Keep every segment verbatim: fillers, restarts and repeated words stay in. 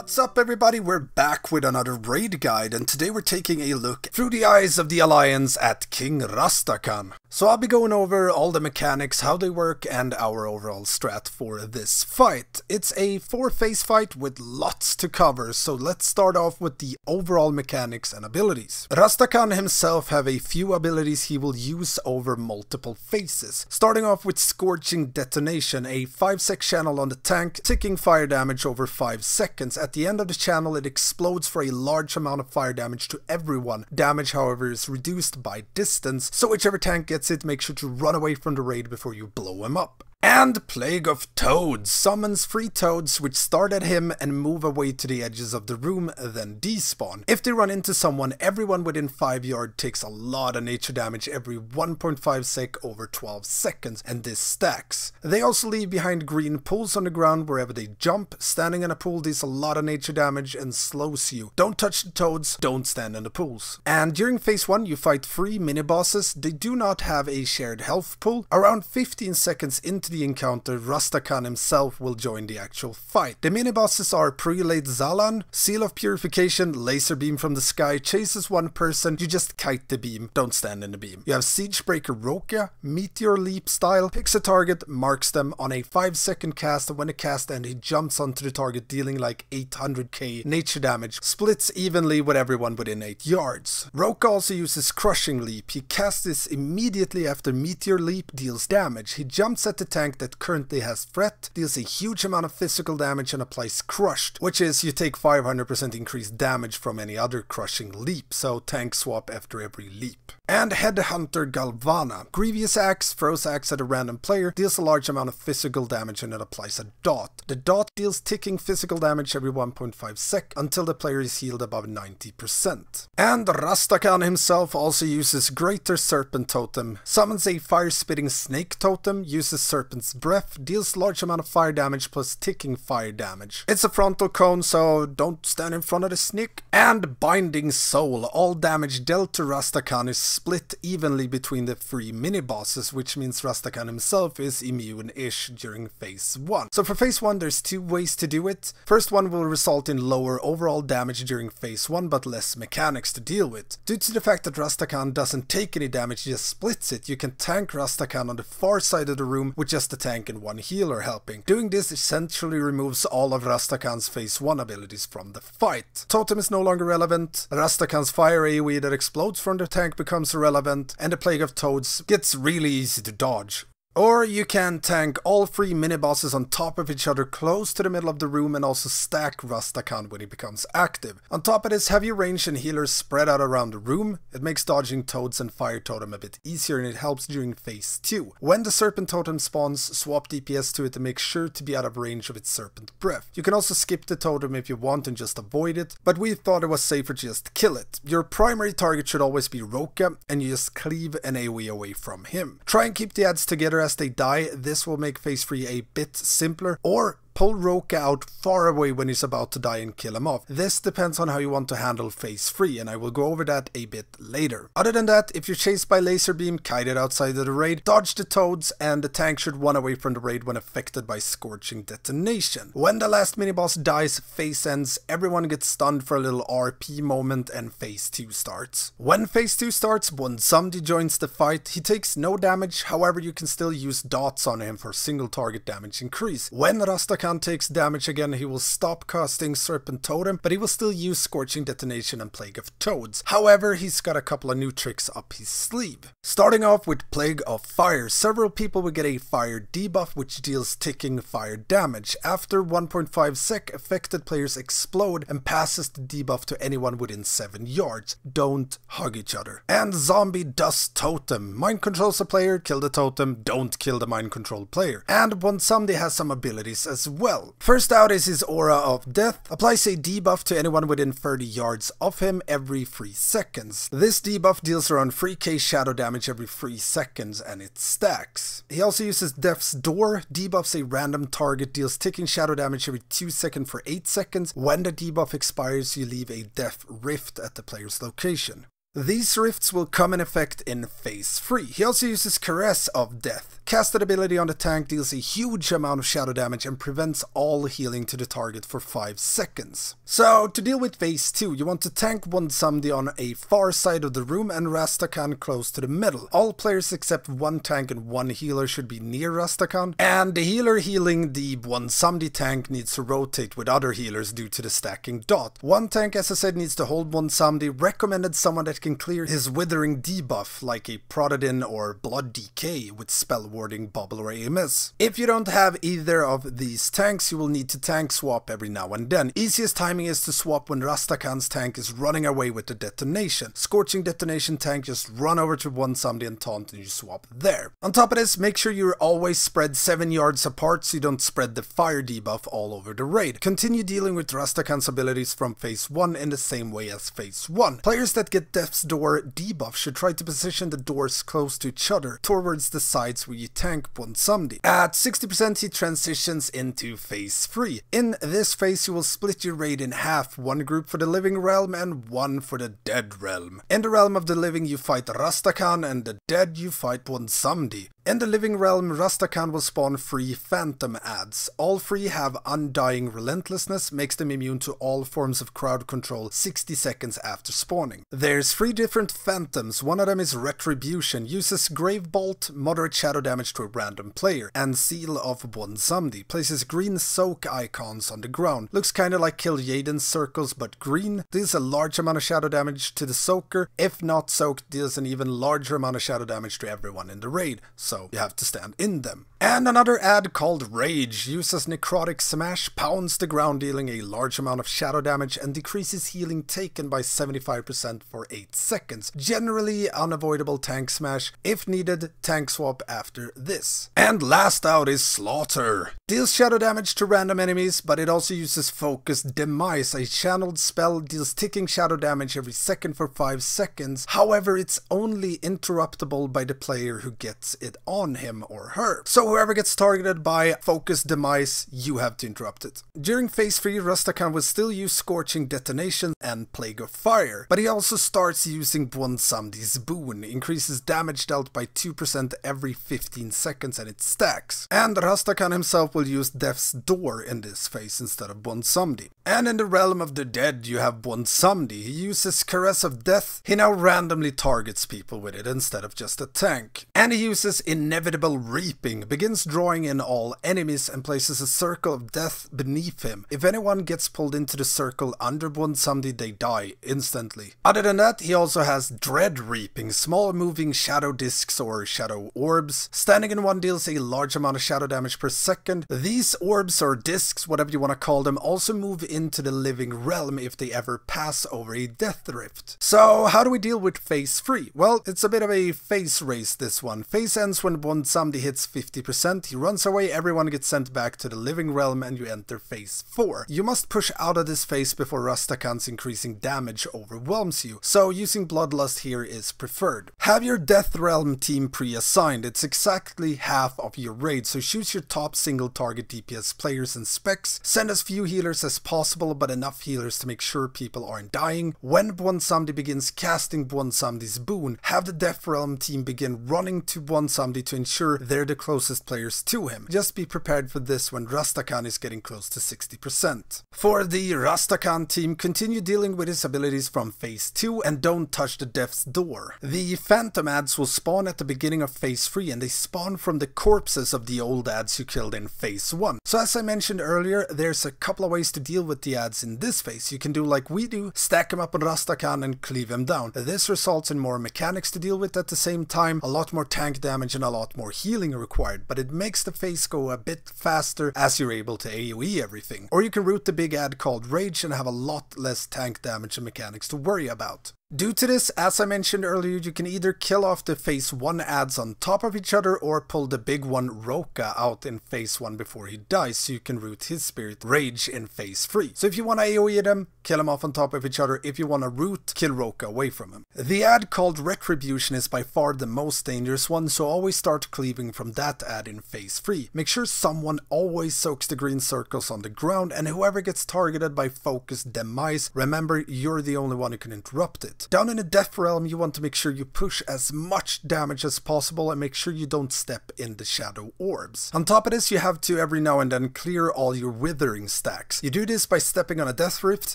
What's up everybody, we're back with another raid guide, and today we're taking a look through the eyes of the Alliance at King Rastakhan. So I'll be going over all the mechanics, how they work, and our overall strat for this fight. It's a four-phase fight with lots to cover, so let's start off with the overall mechanics and abilities. Rastakhan himself have a few abilities he will use over multiple phases, starting off with Scorching Detonation, a five sec channel on the tank, ticking fire damage over five seconds. At the end of the channel, it explodes for a large amount of fire damage to everyone. Damage, however, is reduced by distance, so whichever tank gets it, make sure to run away from the raid before you blow him up. And Plague of Toads summons three toads which start at him and move away to the edges of the room, then despawn. If they run into someone, everyone within five yard takes a lot of nature damage every one point five sec over twelve seconds, and this stacks. They also leave behind green pools on the ground wherever they jump. Standing in a pool deals a lot of nature damage and slows you. Don't touch the toads, don't stand in the pools. And during phase one you fight three mini-bosses. They do not have a shared health pool. Around fifteen seconds into the encounter, Rastakhan himself will join the actual fight. The mini-bosses are Prelate Zalan, Seal of Purification, Laser Beam from the Sky, chases one person, you just kite the beam, don't stand in the beam. You have Siegebreaker Roka, Meteor Leap style, picks a target, marks them on a five second cast, and when the cast ends he jumps onto the target dealing like eight hundred k nature damage, splits evenly with everyone within eight yards. Roka also uses Crushing Leap. He casts this immediately after Meteor Leap deals damage. He jumps at the tank that currently has threat, deals a huge amount of physical damage and applies Crushed, which is you take five hundred percent increased damage from any other Crushing Leap, so tank swap after every leap. And Headhunter Galvana, Grievous Axe, throws axe at a random player, deals a large amount of physical damage and it applies a dot. The dot deals ticking physical damage every one point five sec until the player is healed above ninety percent. And Rastakhan himself also uses Greater Serpent Totem, summons a fire-spitting snake totem, uses Serpent Breath, deals large amount of fire damage plus ticking fire damage. It's a frontal cone, so don't stand in front of the snake. And Binding Soul. All damage dealt to Rastakhan is split evenly between the three mini-bosses, which means Rastakhan himself is immune-ish during phase one. So for phase one there's two ways to do it. First one will result in lower overall damage during phase one, but less mechanics to deal with. Due to the fact that Rastakhan doesn't take any damage, just splits it, you can tank Rastakhan on the far side of the room, which just the tank and one healer helping. Doing this essentially removes all of Rastakhan's phase one abilities from the fight. Totem is no longer relevant, Rastakhan's fire A O E that explodes from the tank becomes irrelevant, and the Plague of Toads gets really easy to dodge. Or you can tank all three mini-bosses on top of each other close to the middle of the room and also stack Rastakhan when he becomes active. On top of this, have your range and healers spread out around the room. It makes dodging toads and fire totem a bit easier, and it helps during phase two. When the serpent totem spawns, swap D P S to it and make sure to be out of range of its serpent breath. You can also skip the totem if you want and just avoid it, but we thought it was safer to just kill it. Your primary target should always be Roka, and you just cleave an AoE away from him. Try and keep the adds together as they die. This will make phase three a bit simpler, or pull Roka out far away when he's about to die and kill him off. This depends on how you want to handle phase three, and I will go over that a bit later. Other than that, if you're chased by Laser Beam, kite it outside of the raid, dodge the toads, and the tank should run away from the raid when affected by Scorching Detonation. When the last mini-boss dies, phase ends, everyone gets stunned for a little R P moment, and phase two starts. When phase two starts, Bwonsamdi joins the fight. He takes no damage, however you can still use dots on him for single target damage increase. When Rastakhan takes damage again, he will stop casting Serpent Totem, but he will still use Scorching Detonation and Plague of Toads. However, he's got a couple of new tricks up his sleeve. Starting off with Plague of Fire, several people will get a fire debuff which deals ticking fire damage. After one point five sec, affected players explode and passes the debuff to anyone within seven yards. Don't hug each other. And Zombie Dust Totem, mind controls a player, kill the totem, don't kill the mind controlled player. And Bwonsamdi has some abilities as well. Well, first out is his Aura of Death, applies a debuff to anyone within thirty yards of him every three seconds. This debuff deals around three k shadow damage every three seconds, and it stacks. He also uses Death's Door, debuffs a random target, deals ticking shadow damage every two seconds for eight seconds. When the debuff expires, you leave a Death Rift at the player's location. These rifts will come in effect in phase three. He also uses Caress of Death. Casted ability on the tank deals a huge amount of shadow damage and prevents all healing to the target for five seconds. So, to deal with phase two, you want to tank Bwonsamdi on a far side of the room and Rastakhan close to the middle. All players except one tank and one healer should be near Rastakhan, and the healer healing the Bwonsamdi tank needs to rotate with other healers due to the stacking dot. One tank, as I said, needs to hold Bwonsamdi. Recommended someone that can clear his withering debuff, like a Prelate or Blood Decay with spell warding, bubble or A M S. If you don't have either of these tanks, you will need to tank swap every now and then. Easiest timing is to swap when Rastakhan's tank is running away with the detonation. Scorching detonation tank, just run over to Bwonsamdi and taunt and you swap there. On top of this, make sure you're always spread seven yards apart so you don't spread the fire debuff all over the raid. Continue dealing with Rastakhan's abilities from phase one in the same way as phase one. Players that get deaths door debuff should try to position the doors close to each other, towards the sides where you tank Bwonsamdi. At sixty percent he transitions into phase three. In this phase you will split your raid in half, one group for the living realm and one for the dead realm. In the realm of the living you fight Rastakhan and the dead you fight Bwonsamdi. In the living realm, Rastakhan will spawn three phantom adds. All three have undying relentlessness, makes them immune to all forms of crowd control sixty seconds after spawning. There's three different phantoms. One of them is Retribution, uses Grave Bolt, moderate shadow damage to a random player, and Seal of Bwonsamdi, places green soak icons on the ground. Looks kinda like Kil'jaeden circles but green, deals a large amount of shadow damage to the soaker. If not soaked, deals an even larger amount of shadow damage to everyone in the raid. So you have to stand in them. And another ad called Rage uses Necrotic Smash, pounds the ground dealing a large amount of shadow damage and decreases healing taken by seventy-five percent for eight seconds. Generally unavoidable tank smash, if needed tank swap after this. And last out is Slaughter. Deals shadow damage to random enemies, but it also uses Focus Demise, a channeled spell, deals ticking shadow damage every second for five seconds, however it's only interruptible by the player who gets it on him or her. So whoever gets targeted by Focus Demise, you have to interrupt it. During phase three, Rastakhan will still use Scorching Detonation and Plague of Fire, but he also starts using Bwonsamdi's Boon, increases damage dealt by two percent every fifteen seconds and it stacks. And Rastakhan himself will use Death's Door in this phase instead of Bwonsamdi. And in the realm of the dead you have Bwonsamdi. He uses Caress of Death. He now randomly targets people with it instead of just a tank. And he uses Inevitable Reaping, begins drawing in all enemies and places a circle of death beneath him. If anyone gets pulled into the circle under Bwonsamdi, they die instantly. Other than that, he also has Dread Reaping, small moving shadow discs or shadow orbs. Standing in one deals a large amount of shadow damage per second. These orbs or discs, whatever you want to call them, also move into the living realm if they ever pass over a death rift. So how do we deal with phase three? Well, it's a bit of a phase race this one. Phase ends when Bwonsamdi hits fifty percent, he runs away, everyone gets sent back to the living realm and you enter phase four. You must push out of this phase before Rastakhan's increasing damage overwhelms you, so using Bloodlust here is preferred. Have your death realm team pre-assigned, it's exactly half of your raid, so choose your top single target D P S players and specs, send as few healers as possible but enough healers to make sure people aren't dying. When Bwonsamdi begins casting Bwonsamdi's Boon, have the death realm team begin running to Bwonsamdi to ensure they're the closest players to him. Just be prepared for this when Rastakhan is getting close to sixty percent. For the Rastakhan team, continue dealing with his abilities from phase two and don't touch the Death's Door. The phantom adds will spawn at the beginning of phase three and they spawn from the corpses of the old adds you killed in phase one. So as I mentioned earlier, there's a couple of ways to deal with the adds in this phase. You can do like we do, stack him up on Rastakhan and cleave him down. This results in more mechanics to deal with at the same time, a lot more tank damage and a lot more healing required, but it makes the phase go a bit faster as you're able to AoE everything. Or you can route the big ad called Rage and have a lot less tank damage and mechanics to worry about. Due to this, as I mentioned earlier, you can either kill off the phase one adds on top of each other or pull the big one Roka out in phase one before he dies, so you can root his spirit Rage in phase three. So if you want to AoE them, kill them off on top of each other. If you want to root, kill Roka away from him. The ad called Retribution is by far the most dangerous one, so always start cleaving from that ad in phase three. Make sure someone always soaks the green circles on the ground, and whoever gets targeted by Focus Demise, remember you're the only one who can interrupt it. it. Down in the Death Realm, you want to make sure you push as much damage as possible and make sure you don't step in the Shadow Orbs. On top of this, you have to every now and then clear all your Withering stacks. You do this by stepping on a Death Rift,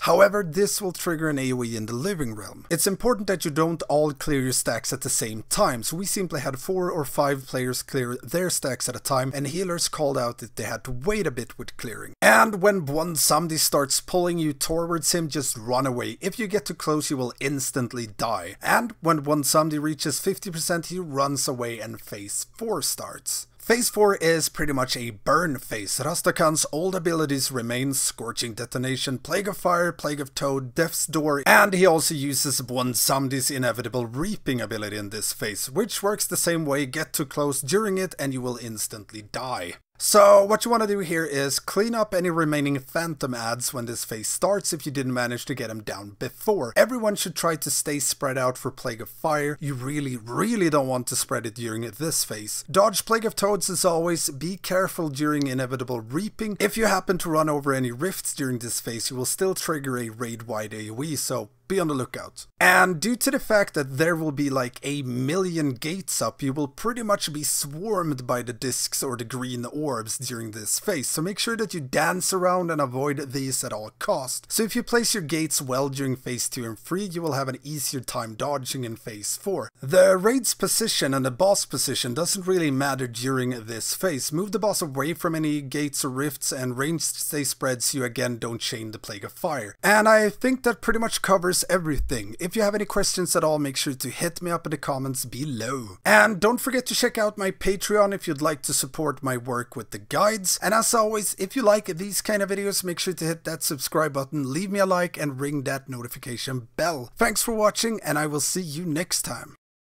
however this will trigger an AoE in the Living Realm. It's important that you don't all clear your stacks at the same time, so we simply had four or five players clear their stacks at a time, and healers called out that they had to wait a bit with clearing. And when Bwonsamdi starts pulling you towards him, just run away. If you get too close, you will instantly die. And when Bwonsamdi reaches fifty percent, he runs away and phase four starts. Phase four is pretty much a burn phase. Rastakhan's old abilities remain: Scorching Detonation, Plague of Fire, Plague of Toad, Death's Door, and he also uses Bwonsamdi's inevitable Reaping ability in this phase, which works the same way. Get too close during it and you will instantly die. So what you want to do here is clean up any remaining phantom adds when this phase starts if you didn't manage to get them down before. Everyone should try to stay spread out for Plague of Fire. You really, really don't want to spread it during this phase. Dodge Plague of Toads as always. Be careful during Inevitable Reaping. If you happen to run over any rifts during this phase, you will still trigger a raid-wide AoE, so be on the lookout. And due to the fact that there will be like a million gates up, you will pretty much be swarmed by the discs or the green orbs during this phase, so make sure that you dance around and avoid these at all costs. So if you place your gates well during phase two and three, you will have an easier time dodging in phase four. The raid's position and the boss position doesn't really matter during this phase. Move the boss away from any gates or rifts and range stay spread so you again don't chain the Plague of Fire. And I think that pretty much covers everything. If you have any questions at all, make sure to hit me up in the comments below. And don't forget to check out my Patreon if you'd like to support my work with the guides. And as always, if you like these kind of videos, make sure to hit that subscribe button, leave me a like, and ring that notification bell. Thanks for watching, and I will see you next time.